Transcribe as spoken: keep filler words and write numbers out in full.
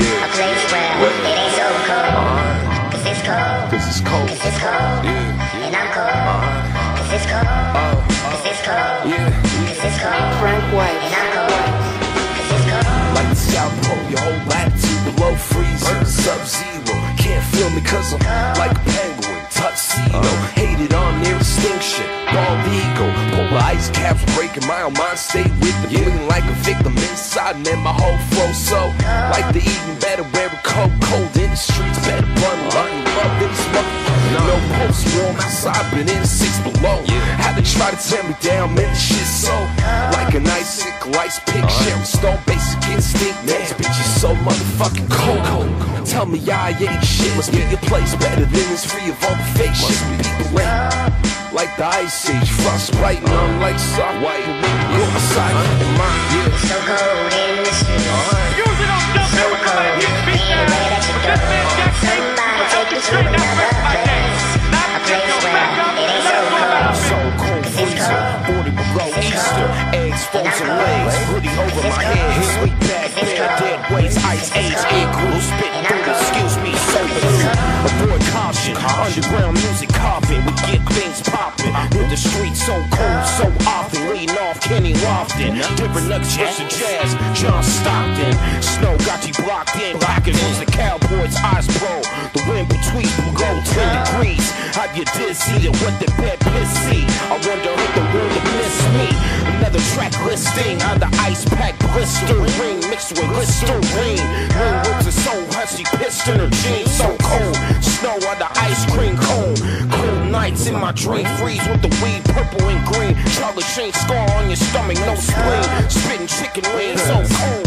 yeah. A place where yeah. It ain't so cold, uh-huh. Cause it's cold, cause it's cold, cause it's cold. Yeah. And I'm cold, uh-huh. Cause it's cold, uh-huh. Cause it's cold, yeah. Cause it's cold, Frank White. And I'm cold, cause it's cold. Like the South Pole, your whole latitude below freezing, sub-zero. Can't feel me cause I'm cold. Like a penguin, tuxedo, uh-huh. Hated on their extinction, bald ego. Polar ice caps breaking, my own mind stay with them, yeah. Feeling like a victim inside, man, my whole flow so cold. Like the eating better, wear a coat, cold in the streets, better bundle up, love in this motherfucker. No, no post warm outside, been in six below, yeah. How they try to tear me down, man, this shit's so cold. Like an icicle, ice pick, uh. Sharon Stone, basic instinct, man, this bitch is so motherfucking cold, cold, cold. Tell me I ain't shit, must be a place better than this, free of all the fake shit. People ain't like the Ice Age, frostbite, none like sock white. You're my side, and mine, yeah. So cold in the streets, use it up, dump it with the way you speak now. This man Jack Tate was helping straighten out the rest of my days. Now I can't go back up, and that's what I'm so cold, freezer, forty below Easter. Eggs, frozen legs, hoodie over my head. Sleep back, bare dead weights, Ice Age, equal spit through, excuse me, so cold. Avoid caution, underground music coffin, we get things poppin'. With the streets so cold, so often, leading off Kenny Lofton, different nuggets, extra jazz, John Stockton. Snow got you blocked in, rockin' was the Cowboys, Ice Pro. The wind between below ten degrees. Have you dizzy and what the bed pissy? I wonder if the world would miss me. Another track listing on the ice pack blister ring, mixed with Listerine. Ring with the soul, hussy pissed in her jeans, so cold. Snow on the ice cream cone. Nights in my dream, freeze with the weed, purple and green. Charlie Sheen scar on your stomach, no spleen. Spitting chicken wings, so cold.